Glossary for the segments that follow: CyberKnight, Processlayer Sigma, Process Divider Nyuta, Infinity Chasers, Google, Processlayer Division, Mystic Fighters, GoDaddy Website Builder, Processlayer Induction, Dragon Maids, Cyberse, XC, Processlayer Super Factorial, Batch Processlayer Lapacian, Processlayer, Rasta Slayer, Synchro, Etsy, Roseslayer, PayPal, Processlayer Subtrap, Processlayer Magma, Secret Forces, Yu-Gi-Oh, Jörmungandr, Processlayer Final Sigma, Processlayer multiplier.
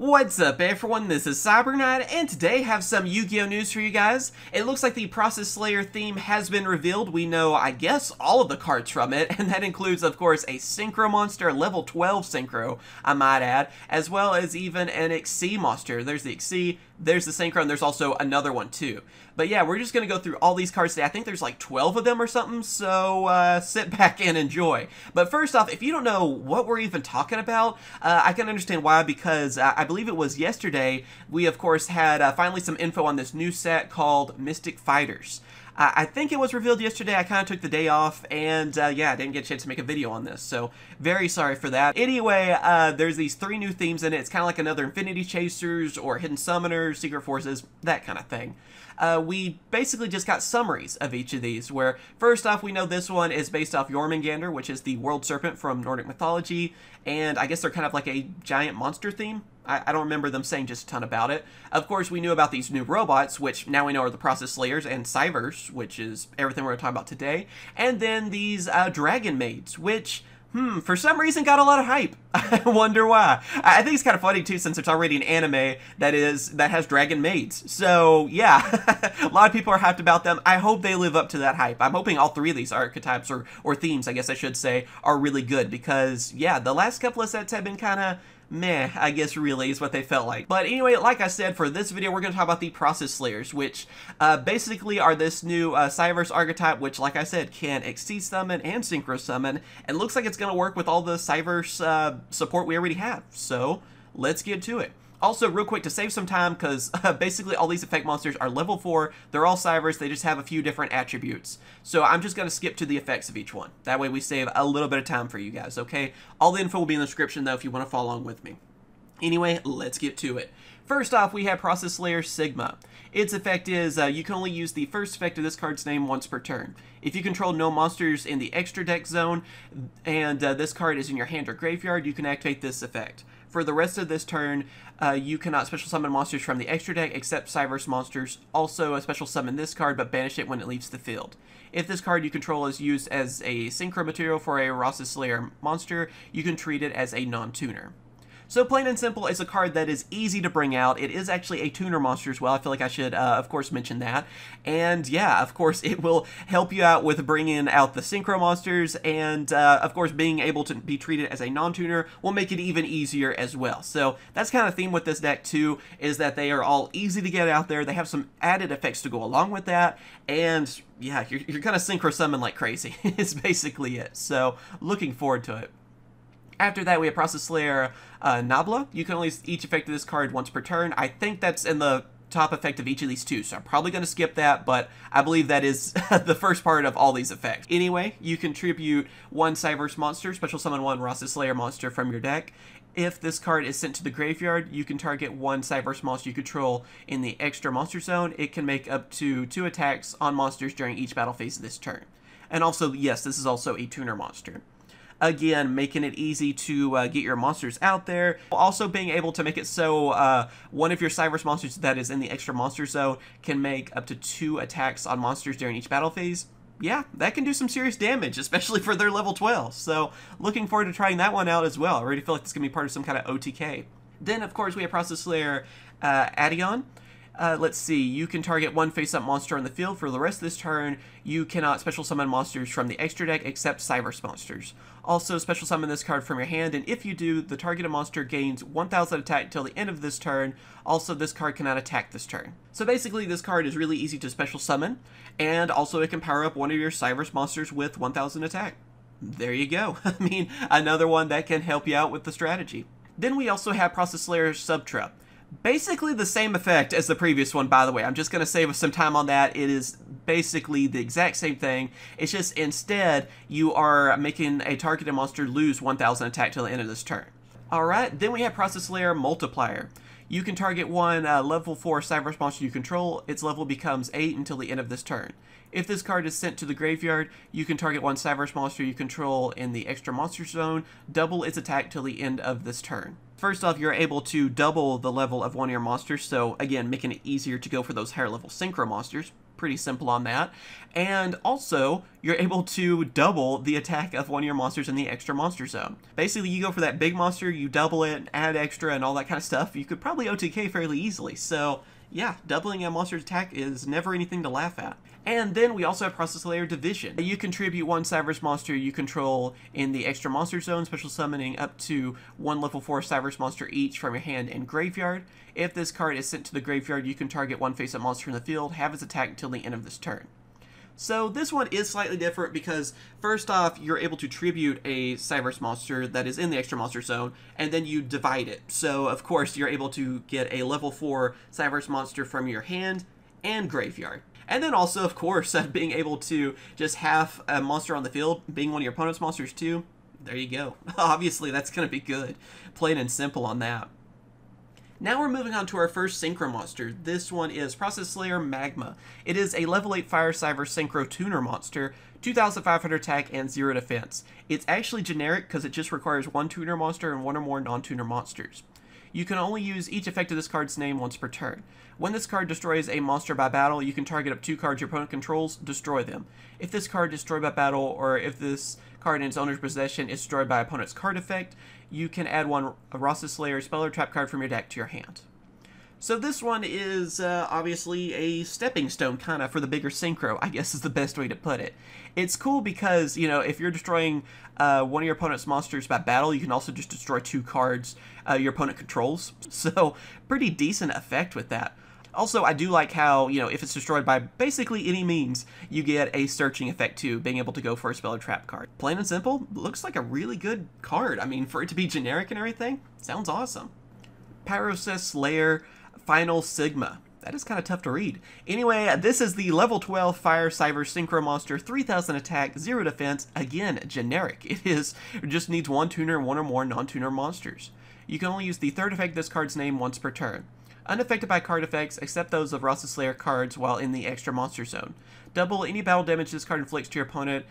What's up everyone, this is CyberKnight, and today I have some Yu-Gi-Oh news for you guys. It looks like the Processlayer theme has been revealed. We know, I guess, all of the cards from it, and that includes, of course, a Synchro monster, level 12 Synchro, I might add, as well as even an XC monster. There's the XC, there's the Synchro, and there's also another one too. But yeah, we're just going to go through all these cards today. I think there's like 12 of them or something, so sit back and enjoy. But first off, if you don't know what we're even talking about, I can understand why, because I believe it was yesterday, we of course had finally some info on this new set called Mystic Fighters. I think it was revealed yesterday. I kind of took the day off, and yeah, I didn't get a chance to make a video on this, so very sorry for that. Anyway, there's these three new themes in it. It's kind of like another Infinity Chasers or Hidden Summoners, Secret Forces, that kind of thing. We basically just got summaries of each of these, where first off, we know this one is based off Jörmungandr, which is the world serpent from Nordic mythology, and I guess they're kind of like a giant monster theme. I don't remember them saying just a ton about it. Of course, we knew about these new robots, which now we know are the Processlayers, and Cyberse, which is everything we're going to talk about today. And then these Dragon Maids, which, for some reason got a lot of hype. I wonder why. I think it's kind of funny, too, since it's already an anime that has Dragon Maids. So, yeah, a lot of people are hyped about them. I hope they live up to that hype. I'm hoping all three of these archetypes, or themes, I guess I should say, are really good, because, yeah, the last couple of sets have been kind of meh, I guess, really, is what they felt like. But anyway, like I said, for this video, we're going to talk about the Processlayers, which basically are this new Cyberse archetype, which, like I said, can XC summon and Synchro summon, and looks like it's going to work with all the Cyberse support we already have. So, let's get to it. Also, real quick, to save some time, because basically all these effect monsters are level 4, they're all Cyberse, they just have a few different attributes. So I'm just going to skip to the effects of each one. That way we save a little bit of time for you guys, okay? All the info will be in the description, though, if you want to follow along with me. Anyway, let's get to it. First off, we have Processlayer Sigma. Its effect is you can only use the first effect of this card's name once per turn. If you control no monsters in the extra deck zone, and this card is in your hand or graveyard, you can activate this effect. For the rest of this turn, you cannot special summon monsters from the extra deck except Cyberse monsters. Also, a special summon this card, but banish it when it leaves the field. If this card you control is used as a Synchro material for a Rasta Slayer monster, you can treat it as a non-tuner. So plain and simple, it's a card that is easy to bring out. It is actually a tuner monster as well. I feel like I should, of course, mention that. And yeah, of course, it will help you out with bringing out the Synchro monsters. And of course, being able to be treated as a non-tuner will make it even easier as well. So that's kind of the theme with this deck too, is that they are all easy to get out there. They have some added effects to go along with that. And yeah, you're going to Synchro summon like crazy. It's basically it. So looking forward to it. After that, we have Processlayer Nabla. You can only use each effect of this card once per turn. I think that's in the top effect of each of these two, so I'm probably going to skip that, but I believe that is the first part of all these effects. Anyway, you can tribute one Cyberse monster, special summon one Roseslayer monster from your deck. If this card is sent to the graveyard, you can target one Cyberse monster you control in the extra monster zone. It can make up to 2 attacks on monsters during each battle phase of this turn. And also, yes, this is also a tuner monster. Again, making it easy to get your monsters out there. Also being able to make it so one of your Cyberse monsters that is in the extra monster zone can make up to 2 attacks on monsters during each battle phase. Yeah, that can do some serious damage, especially for their level 12. So looking forward to trying that one out as well. I already feel like this can be part of some kind of OTK. Then, of course, we have Processlayer Adion. Let's see, you can target one face-up monster on the field. For the rest of this turn, you cannot special summon monsters from the extra deck except Cyberse monsters. Also, special summon this card from your hand, and if you do, the targeted monster gains 1,000 attack until the end of this turn. Also, this card cannot attack this turn. So basically, this card is really easy to special summon, and also it can power up one of your Cyberse monsters with 1,000 attack. There you go. I mean, another one that can help you out with the strategy. Then we also have Processlayer Subtrap. Basically the same effect as the previous one, by the way. I'm just going to save us some time on that. It is basically the exact same thing. It's just instead you are making a targeted monster lose 1,000 attack till the end of this turn. Alright, then we have Processlayer Multiplier. You can target one level 4 Cyberse monster you control. Its level becomes 8 until the end of this turn. If this card is sent to the graveyard, you can target one Cyberse monster you control in the extra monster zone. Double its attack till the end of this turn. First off, you're able to double the level of one of your monsters, so again, making it easier to go for those higher level Synchro monsters. pretty simple on that. And also, you're able to double the attack of one of your monsters in the extra monster zone. Basically, you go for that big monster, you double it, add extra, and all that kind of stuff. You could probably OTK fairly easily, so yeah, doubling a monster's attack is never anything to laugh at. And then we also have Processlayer Division. You contribute one Cyberse monster you control in the extra monster zone, special summoning up to one level 4 Cyberse monster each from your hand and graveyard. If this card is sent to the graveyard, you can target one face-up monster in the field, have its attack until the end of this turn. So this one is slightly different because, first off, you're able to tribute a Cyberse monster that is in the extra monster zone, and then you divide it. So, of course, you're able to get a level 4 Cyberse monster from your hand and graveyard. And then also, of course, being able to just have a monster on the field, being one of your opponent's monsters too, there you go. Obviously, that's going to be good. Plain and simple on that. Now we're moving on to our first Synchro monster. This one is Processlayer Magma. It is a level 8 Fire Cyberse Synchro Tuner monster, 2,500 attack and 0 defense. It's actually generic because it just requires one tuner monster and one or more non-tuner monsters. You can only use each effect of this card's name once per turn. When this card destroys a monster by battle, you can target up 2 cards your opponent controls, destroy them. If this card is destroyed by battle, or if this card in its owner's possession is destroyed by opponent's card effect, you can add one Rasta Slayer spell or trap card from your deck to your hand. So this one is obviously a stepping stone kind of for the bigger Synchro, I guess is the best way to put it. It's cool because, you know, if you're destroying one of your opponent's monsters by battle, you can also just destroy 2 cards your opponent controls. So pretty decent effect with that. Also, I do like how, you know, if it's destroyed by basically any means, you get a searching effect too, being able to go for a spell or trap card. Plain and simple, looks like a really good card. I mean, for it to be generic and everything, sounds awesome. Processlayer Final Sigma. That is kind of tough to read. Anyway, this is the level 12 Fire Cyberse Synchro monster, 3,000 attack, 0 defense. Again, generic. It just needs one tuner and one or more non-tuner monsters. You can only use the third effect of this card's name once per turn. Unaffected by card effects, except those of Roseslayer cards while in the extra monster zone. Double any battle damage this card inflicts to your opponent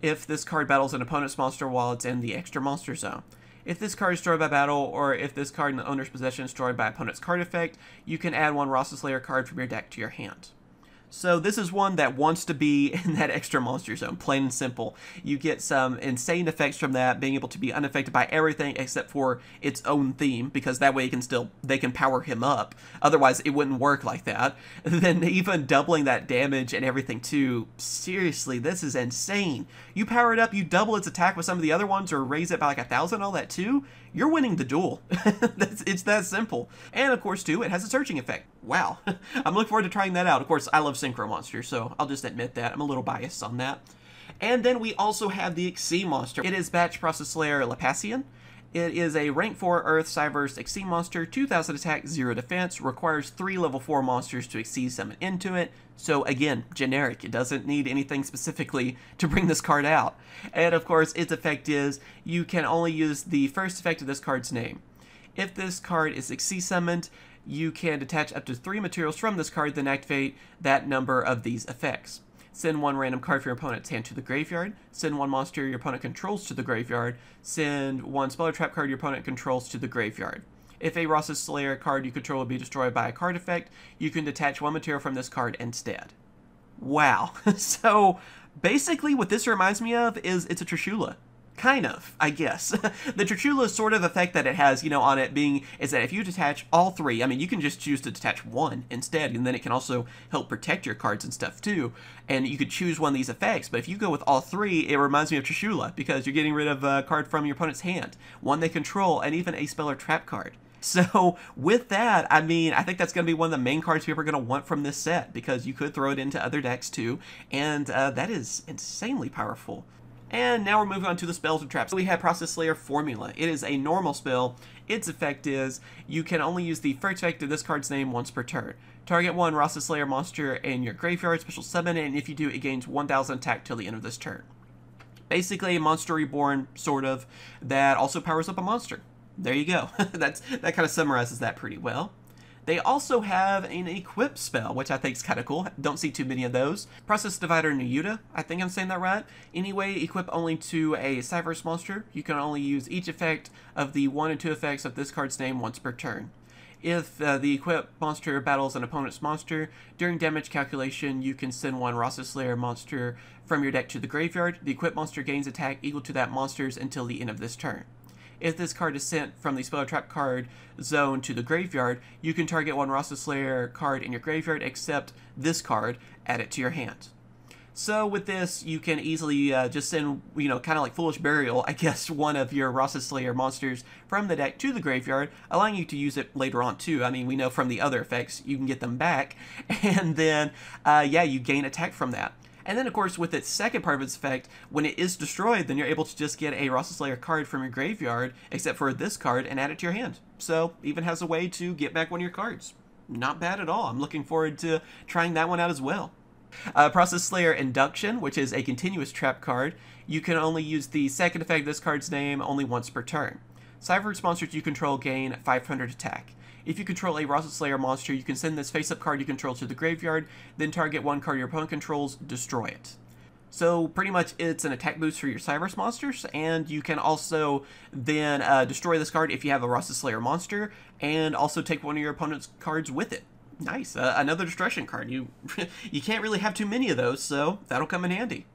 if this card battles an opponent's monster while it's in the extra monster zone. If this card is destroyed by battle, or if this card in the owner's possession is destroyed by opponent's card effect, you can add one Roseslayer card from your deck to your hand. So this is one that wants to be in that extra monster zone, plain and simple. You get some insane effects from that, being able to be unaffected by everything except for its own theme, because that way they can power him up. Otherwise, it wouldn't work like that. And then even doubling that damage and everything too, seriously, this is insane. You power it up, you double its attack with some of the other ones, or raise it by like 1,000, all that too, you're winning the duel. It's that simple. And of course too, it has a searching effect. Wow, I'm looking forward to trying that out. Of course, I love Synchro monster, so I'll just admit that I'm a little biased on that. And then we also have the XC monster. It is Batch Processlayer Lapacian. It is a rank 4 Earth Cyberse XC monster, 2,000 attack, 0 defense, requires 3 level 4 monsters to XC summon into it. So again, generic. It doesn't need anything specifically to bring this card out. And of course, its effect is you can only use the first effect of this card's name. If this card is XC summoned, you can detach up to 3 materials from this card, then activate that number of these effects. Send one random card from your opponent's hand to the graveyard. Send one monster your opponent controls to the graveyard. Send one spell or trap card your opponent controls to the graveyard. If a Roseslayer card you control will be destroyed by a card effect, you can detach one material from this card instead. Wow. So basically what this reminds me of is it's a Trishula. Kind of, I guess. The Trishula sort of effect that it has, you know, on it being is that if you detach all 3, I mean, you can just choose to detach one instead, and then it can also help protect your cards and stuff too. And you could choose one of these effects, but if you go with all 3, it reminds me of Trishula because you're getting rid of a card from your opponent's hand, one they control, and even a spell or trap card. So with that, I mean, I think that's going to be one of the main cards people are going to want from this set because you could throw it into other decks too, and that is insanely powerful. And now we're moving on to the spells and traps. So we have Processlayer Formula. It is a normal spell. Its effect is you can only use the first effect of this card's name once per turn. Target one Roseslayer monster in your graveyard, special summon, and if you do, it gains 1,000 attack till the end of this turn. Basically, a monster reborn, sort of, that also powers up a monster. There you go. That kind of summarizes that pretty well. They also have an equip spell, which I think is kind of cool. Don't see too many of those. Process Divider Nyuta, I think I'm saying that right. Anyway, equip only to a Cyberse monster. You can only use each effect of the 1 and 2 effects of this card's name once per turn. If the equipped monster battles an opponent's monster, during damage calculation, you can send one Roseslayer monster from your deck to the graveyard. The equipped monster gains attack equal to that monster's until the end of this turn. If this card is sent from the Spell or Trap card zone to the graveyard, you can target one Roseslayer card in your graveyard, except this card, add it to your hand. So with this, you can easily just send, you know, kind of like Foolish Burial, I guess, one of your Roseslayer monsters from the deck to the graveyard, allowing you to use it later on too. I mean, we know from the other effects, you can get them back, and then, yeah, you gain attack from that. And then, of course, with its second part of its effect, when it is destroyed, then you're able to just get a Roseslayer card from your graveyard, except for this card, and add it to your hand. So, even has a way to get back one of your cards. Not bad at all. I'm looking forward to trying that one out as well. Processlayer Induction, which is a continuous trap card. You can only use the second effect of this card's name only once per turn. Cyberse monsters you control gain 500 attack. If you control a Roseslayer monster, you can send this face-up card you control to the graveyard, then target one card your opponent controls, destroy it. So pretty much it's an attack boost for your Cyberse monsters, and you can also then destroy this card if you have a Roseslayer monster, and also take one of your opponent's cards with it. Nice. Another destruction card. You can't really have too many of those, so that'll come in handy.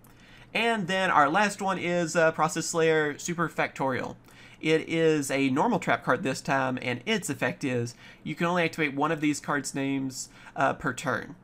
And then our last one is Processlayer Super Factorial. It is a normal trap card this time, and its effect is you can only activate one of these cards' names per turn.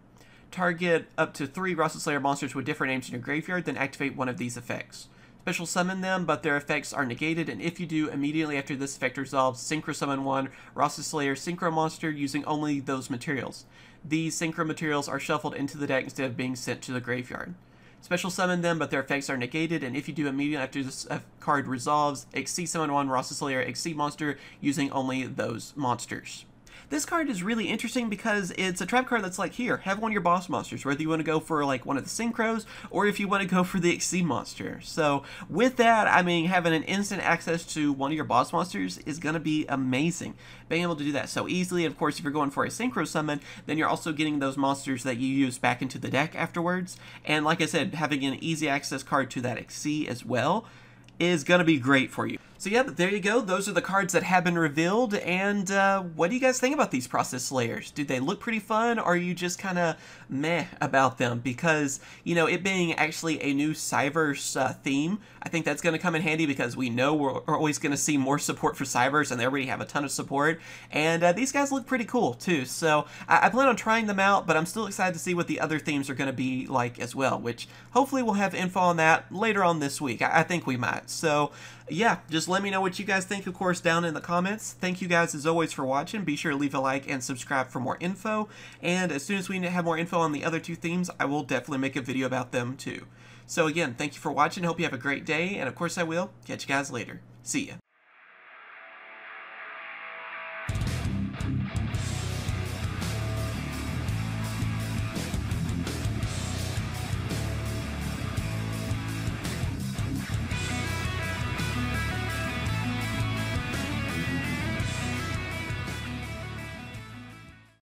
Target up to 3 Roseslayer monsters with different names in your graveyard, then activate one of these effects. Special summon them, but their effects are negated, and if you do, immediately after this effect resolves, Synchro summon one Roseslayer Synchro monster using only those materials. These Synchro materials are shuffled into the deck instead of being sent to the graveyard. Special summon them, but their effects are negated, and if you do, immediately after this card resolves, XC summon one Roseslayer XC monster using only those monsters. This card is really interesting because it's a trap card that's like, here, have one of your boss monsters, whether you want to go for like one of the Synchros or if you want to go for the XC monster. So with that, I mean, having an instant access to one of your boss monsters is going to be amazing. Being able to do that so easily, of course, if you're going for a Synchro summon, then you're also getting those monsters that you use back into the deck afterwards. And like I said, having an easy access card to that XC as well is going to be great for you. So yeah, there you go. Those are the cards that have been revealed, and what do you guys think about these Processlayers? Do they look pretty fun, or are you just kind of meh about them? Because, you know, it being actually a new Cyberse theme, I think that's going to come in handy because we know we're always going to see more support for Cyberse, and they already have a ton of support, and these guys look pretty cool, too. So I plan on trying them out, but I'm still excited to see what the other themes are going to be like as well, which hopefully we'll have info on that later on this week. I think we might. So yeah, just let me know what you guys think, of course, down in the comments. Thank you guys, as always, for watching. Be sure to leave a like and subscribe for more info. And as soon as we have more info on the other 2 themes, I will definitely make a video about them, too. So again, thank you for watching. Hope you have a great day. And, of course, I will catch you guys later. See ya.